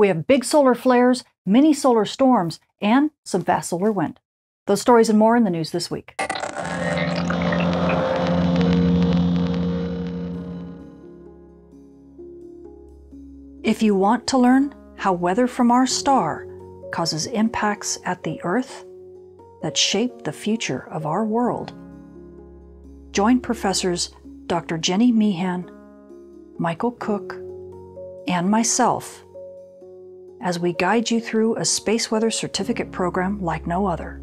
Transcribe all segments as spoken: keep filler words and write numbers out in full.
We have big solar flares, mini solar storms, and some fast solar wind. Those stories and more in the news this week. If you want to learn how weather from our star causes impacts at the Earth that shape the future of our world, join professors Doctor Jenny Meehan, Michael Cook, and myself as we guide you through a space weather certificate program like no other.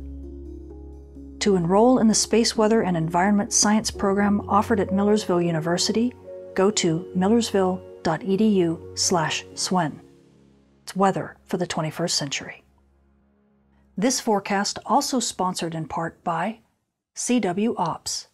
To enroll in the Space Weather and Environment Science program offered at Millersville University, go to millersville dot e d u slash S W E N. It's weather for the twenty-first century. This forecast also sponsored in part by C W Ops.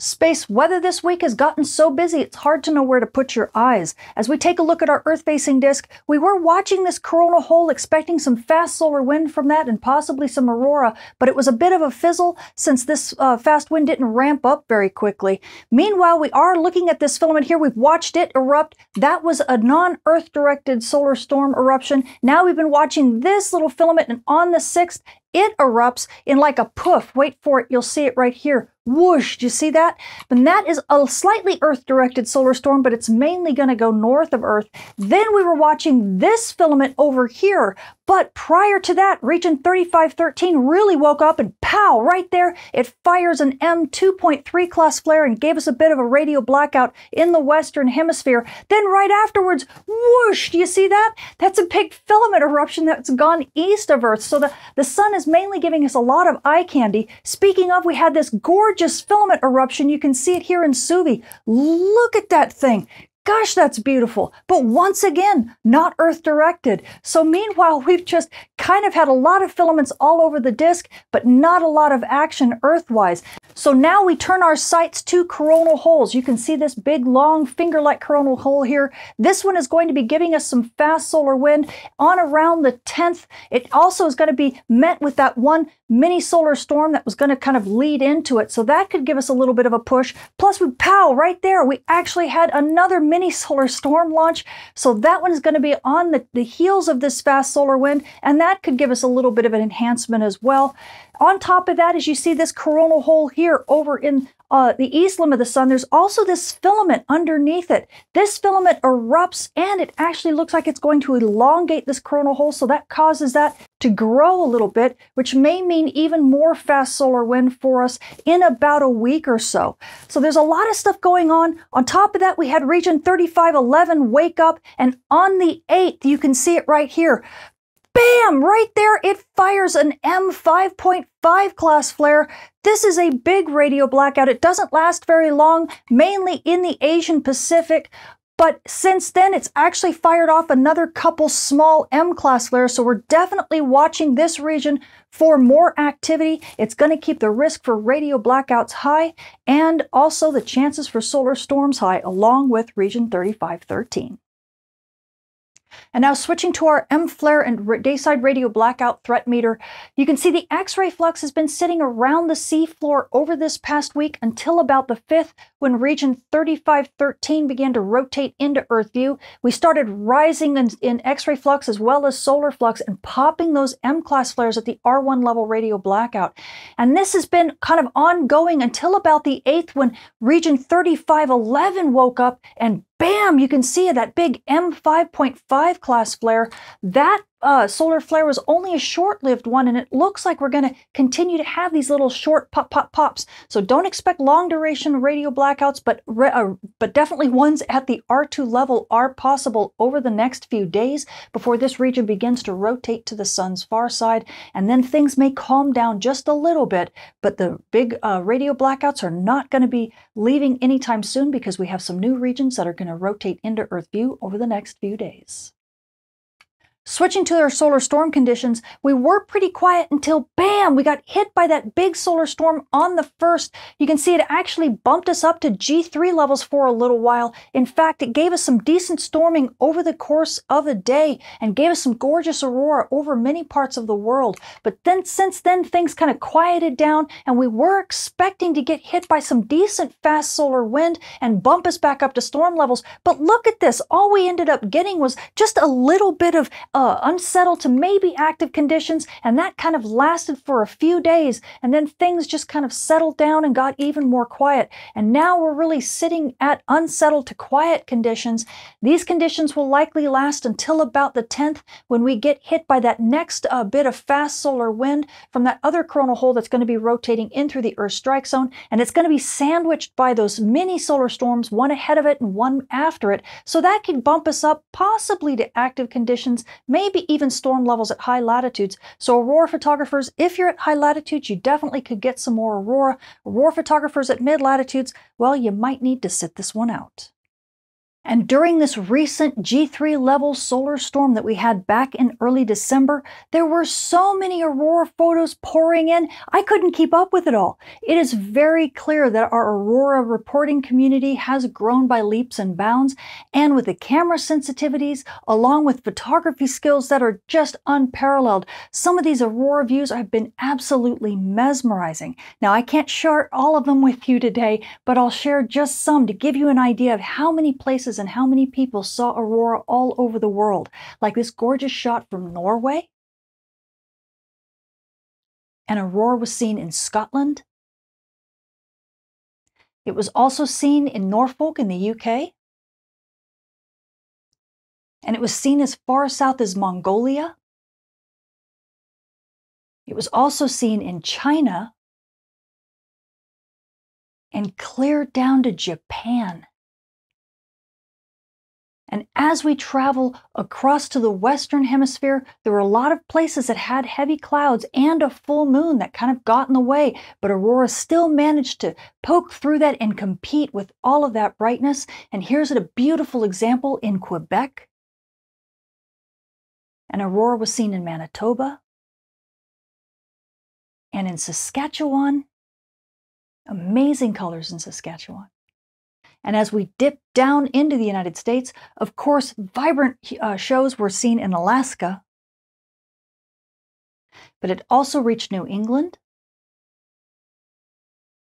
Space weather this week has gotten so busy it's hard to know where to put your eyes. As we take a look at our Earth-facing disk, we were watching this coronal hole expecting some fast solar wind from that and possibly some aurora, but it was a bit of a fizzle since this uh, fast wind didn't ramp up very quickly. Meanwhile, we are looking at this filament here. We've watched it erupt. That was a non-Earth-directed solar storm eruption. Now we've been watching this little filament, and on the sixth, it erupts in like a poof. Wait for it. You'll see it right here. Whoosh. Do you see that? And that is a slightly Earth-directed solar storm, but it's mainly going to go north of Earth. Then we were watching this filament over here. But prior to that, Region thirty-five thirteen really woke up and pow, right there, it fires an M two point three class flare and gave us a bit of a radio blackout in the Western Hemisphere. Then right afterwards, whoosh. Do you see that? That's a big filament eruption that's gone east of Earth. So the, the sun is mainly giving us a lot of eye candy. Speaking of, we had this gorgeous filament eruption. You can see it here in Suvi. Look at that thing. Gosh, that's beautiful. But once again, not Earth-directed. So meanwhile, we've just kind of had a lot of filaments all over the disk, but not a lot of action Earth-wise. So now we turn our sights to coronal holes. You can see this big, long, finger-like coronal hole here. This one is going to be giving us some fast solar wind on around the tenth. It also is going to be met with that one mini solar storm that was going to kind of lead into it. So that could give us a little bit of a push. Plus, we pow, right there, we actually had another mini mini solar storm launch. So that one is going to be on the, the heels of this fast solar wind, and that could give us a little bit of an enhancement as well. On top of that, as you see this coronal hole here over in uh, the east limb of the sun, there's also this filament underneath it. This filament erupts, and it actually looks like it's going to elongate this coronal hole, so that causes that to grow a little bit, which may mean even more fast solar wind for us in about a week or so. So there's a lot of stuff going on. On top of that, we had Region thirty-five eleven wake up, and on the eighth, you can see it right here. Bam! Right there, it fires an M five point five class flare. This is a big radio blackout. It doesn't last very long, mainly in the Asian Pacific. But since then, it's actually fired off another couple small M class flares. So we're definitely watching this region for more activity. It's going to keep the risk for radio blackouts high and also the chances for solar storms high, along with Region thirty-five thirteen. And now switching to our M flare and dayside radio blackout threat meter, you can see the X-ray flux has been sitting around the seafloor over this past week until about the fifth, when Region thirty-five thirteen began to rotate into Earth view. We started rising in, in X-ray flux as well as solar flux and popping those M class flares at the R one level radio blackout. And this has been kind of ongoing until about the eighth, when Region thirty-five eleven woke up and bam, you can see that big M five point five class flare. That uh, solar flare was only a short-lived one, and it looks like we're going to continue to have these little short pop, pop, pops. So don't expect long-duration radio blackouts, but, re uh, but definitely ones at the R two level are possible over the next few days before this region begins to rotate to the sun's far side. And then things may calm down just a little bit, but the big uh, radio blackouts are not going to be leaving anytime soon, because we have some new regions that are going to rotate into Earth view over the next few days. Switching to our solar storm conditions, we were pretty quiet until bam, we got hit by that big solar storm on the first. You can see it actually bumped us up to G three levels for a little while. In fact, it gave us some decent storming over the course of the day and gave us some gorgeous aurora over many parts of the world. But then since then, things kind of quieted down and we were expecting to get hit by some decent fast solar wind and bump us back up to storm levels. But look at this, all we ended up getting was just a little bit of Uh, unsettled to maybe active conditions, and that kind of lasted for a few days, and then things just kind of settled down and got even more quiet. And now we're really sitting at unsettled to quiet conditions. These conditions will likely last until about the tenth, when we get hit by that next uh, bit of fast solar wind from that other coronal hole that's going to be rotating in through the Earth's strike zone, and it's going to be sandwiched by those mini solar storms, one ahead of it and one after it. So that could bump us up possibly to active conditions, maybe even storm levels at high latitudes. So aurora photographers, if you're at high latitudes, you definitely could get some more aurora. Aurora photographers at mid-latitudes, well, you might need to sit this one out. And during this recent G three level solar storm that we had back in early December, there were so many aurora photos pouring in, I couldn't keep up with it all. It is very clear that our aurora reporting community has grown by leaps and bounds, and with the camera sensitivities, along with photography skills that are just unparalleled, some of these aurora views have been absolutely mesmerizing. Now, I can't share all of them with you today, but I'll share just some to give you an idea of how many places and how many people saw aurora all over the world, like this gorgeous shot from Norway. An aurora was seen in Scotland. It was also seen in Norfolk in the U K. And it was seen as far south as Mongolia. It was also seen in China and clear down to Japan. And as we travel across to the Western Hemisphere, there were a lot of places that had heavy clouds and a full moon that kind of got in the way, but aurora still managed to poke through that and compete with all of that brightness. And here's a beautiful example in Quebec. An aurora was seen in Manitoba and in Saskatchewan. Amazing colors in Saskatchewan. And as we dip down into the United States, of course, vibrant uh, shows were seen in Alaska, but it also reached New England.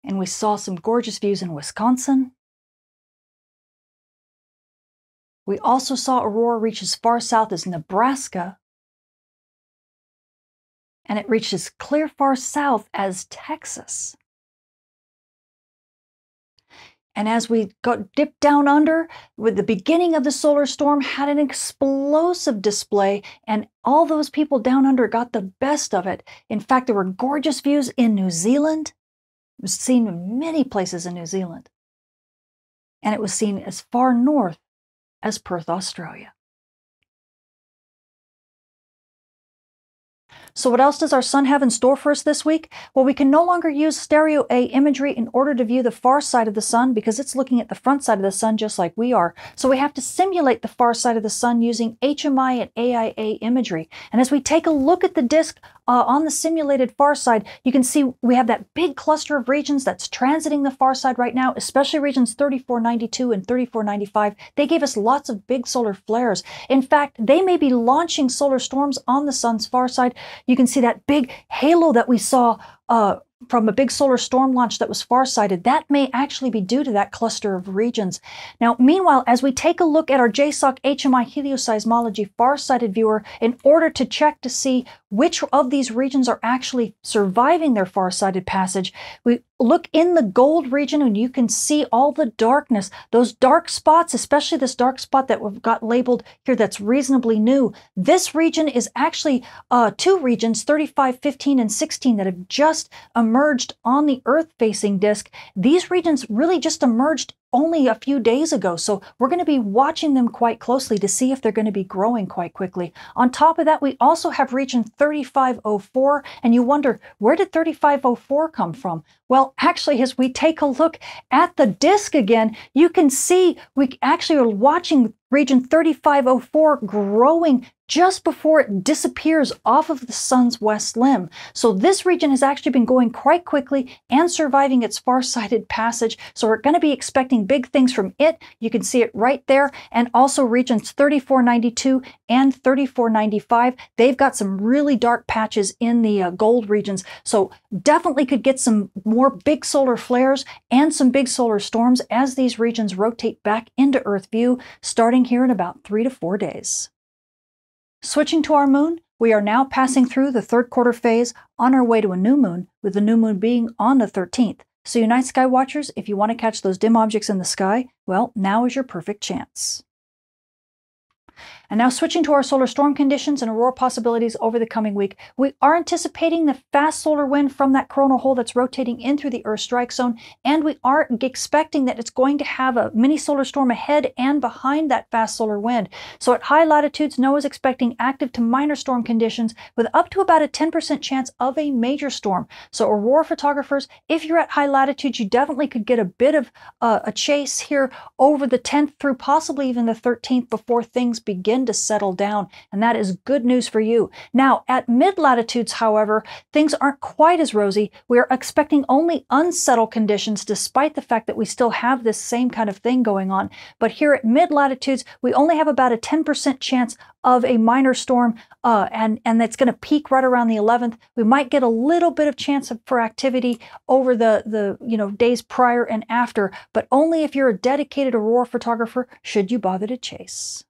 And we saw some gorgeous views in Wisconsin. We also saw aurora reach as far south as Nebraska, and it reached as clear far south as Texas. And as we got dipped down under, with the beginning of the solar storm had an explosive display, and all those people down under got the best of it. In fact, there were gorgeous views in New Zealand. It was seen in many places in New Zealand. And it was seen as far north as Perth, Australia. So what else does our sun have in store for us this week? Well, we can no longer use stereo A imagery in order to view the far side of the sun because it's looking at the front side of the sun just like we are. So we have to simulate the far side of the sun using H M I and A I A imagery. And as we take a look at the disk uh, on the simulated far side, you can see we have that big cluster of regions that's transiting the far side right now, especially regions thirty-four ninety-two and thirty-four ninety-five. They gave us lots of big solar flares. In fact, they may be launching solar storms on the sun's far side. You can see that big halo that we saw uh, from a big solar storm launch that was farsighted. That may actually be due to that cluster of regions. Now, meanwhile, as we take a look at our J SOC H M I helioseismology farsighted viewer, in order to check to see which of these regions are actually surviving their farsighted passage, we look in the gold region and you can see all the darkness. Those dark spots, especially this dark spot that we've got labeled here that's reasonably new. This region is actually uh, two regions, thirty-five fifteen and sixteen, that have just emerged on the Earth-facing disk. These regions really just emerged only a few days ago, so we're going to be watching them quite closely to see if they're going to be growing quite quickly. On top of that, we also have region thirty-five oh four, and you wonder, where did thirty-five oh four come from? Well, actually, as we take a look at the disk again, you can see we actually are watching Region thirty-five oh four growing just before it disappears off of the sun's west limb. So this region has actually been going quite quickly and surviving its far-sighted passage. So we're going to be expecting big things from it. You can see it right there. And also regions thirty-four ninety-two and thirty-four ninety-five. They've got some really dark patches in the uh, gold regions. So definitely could get some more big solar flares and some big solar storms as these regions rotate back into Earth view, starting here in about three to four days. Switching to our moon, we are now passing through the third quarter phase on our way to a new moon, with the new moon being on the thirteenth. So you night sky watchers, if you want to catch those dim objects in the sky, well, now is your perfect chance. And now switching to our solar storm conditions and aurora possibilities over the coming week, we are anticipating the fast solar wind from that coronal hole that's rotating in through the Earth strike zone, and we are expecting that it's going to have a mini solar storm ahead and behind that fast solar wind. So at high latitudes, NOAA is expecting active to minor storm conditions with up to about a ten percent chance of a major storm. So aurora photographers, if you're at high latitudes, you definitely could get a bit of uh, a chase here over the tenth through possibly even the thirteenth before things begin to settle down, and that is good news for you. Now, at mid-latitudes, however, things aren't quite as rosy. We are expecting only unsettled conditions, despite the fact that we still have this same kind of thing going on. But here at mid-latitudes, we only have about a ten percent chance of a minor storm, uh, and, and that's going to peak right around the eleventh. We might get a little bit of chance of, for activity over the, the you know days prior and after, but only if you're a dedicated aurora photographer should you bother to chase.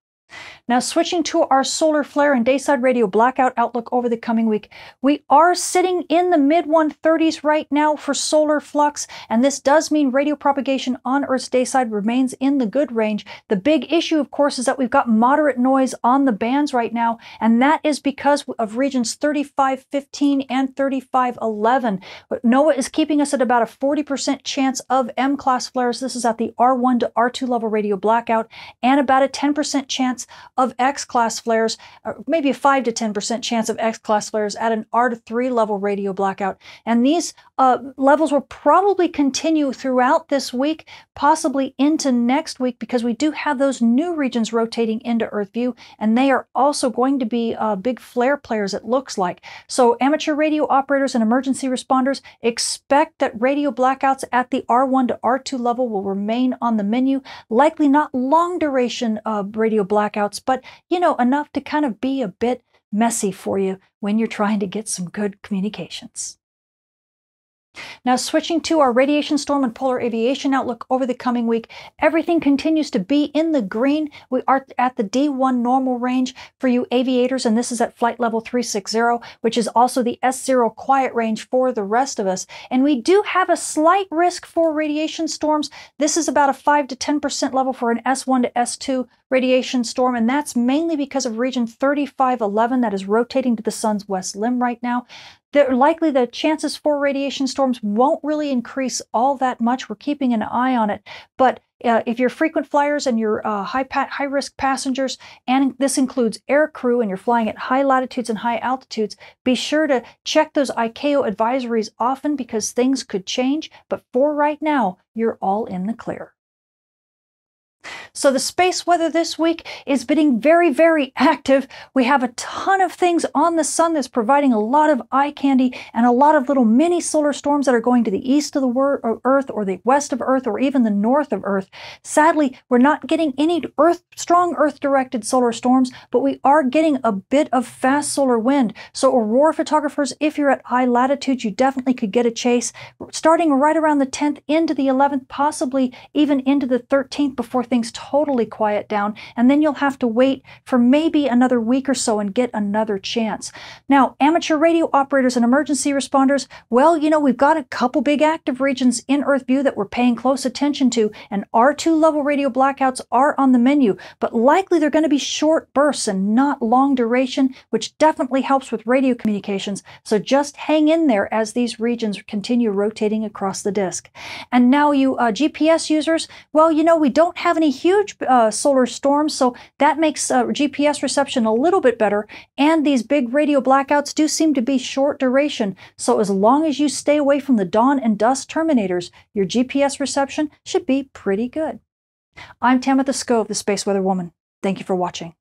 Now switching to our solar flare and dayside radio blackout outlook over the coming week, we are sitting in the mid one thirties right now for solar flux, and this does mean radio propagation on Earth's dayside remains in the good range. The big issue, of course, is that we've got moderate noise on the bands right now, and that is because of regions thirty-five fifteen and thirty-five eleven. But NOAA is keeping us at about a forty percent chance of M-class flares. This is at the R one to R two level radio blackout, and about a ten percent chance of X-class flares, or maybe a five to ten percent chance of X-class flares at an R to three level radio blackout. And these uh, levels will probably continue throughout this week, possibly into next week, because we do have those new regions rotating into Earth view, and they are also going to be uh, big flare players, it looks like. So amateur radio operators and emergency responders, expect that radio blackouts at the R one to R two level will remain on the menu, likely not long duration uh, radio blackouts. blackouts, but, you know, enough to kind of be a bit messy for you when you're trying to get some good communications. Now switching to our radiation storm and polar aviation outlook over the coming week, everything continues to be in the green. We are at the D one normal range for you aviators, and this is at flight level three sixty, which is also the S zero quiet range for the rest of us. And we do have a slight risk for radiation storms. This is about a five to ten percent level for an S one to S two radiation storm, and that's mainly because of region thirty-five eleven that is rotating to the sun's west limb right now. They're likely the chances for radiation storms won't really increase all that much. We're keeping an eye on it. But Uh, if you're frequent flyers and you're uh, high, pa high risk passengers, and this includes air crew, and you're flying at high latitudes and high altitudes, be sure to check those I C A O advisories often, because things could change. But for right now, you're all in the clear. So the space weather this week is getting very, very active. We have a ton of things on the sun that's providing a lot of eye candy and a lot of little mini solar storms that are going to the east of the Earth or the west of Earth or even the north of Earth. Sadly, we're not getting any Earth, strong Earth-directed solar storms, but we are getting a bit of fast solar wind. So aurora photographers, if you're at high latitudes, you definitely could get a chase starting right around the tenth into the eleventh, possibly even into the thirteenth before things Things totally quiet down, and then you'll have to wait for maybe another week or so and get another chance. Now, amateur radio operators and emergency responders, well, you know, we've got a couple big active regions in Earth view that we're paying close attention to, and R two level radio blackouts are on the menu, but likely they're going to be short bursts and not long duration, which definitely helps with radio communications. So just hang in there as these regions continue rotating across the disk. And now you uh, G P S users, well, you know, we don't have any huge uh, solar storms, so that makes uh, G P S reception a little bit better, and these big radio blackouts do seem to be short duration, so as long as you stay away from the dawn and dusk terminators, your G P S reception should be pretty good. I'm Tamitha Skov, the Space Weather Woman. Thank you for watching.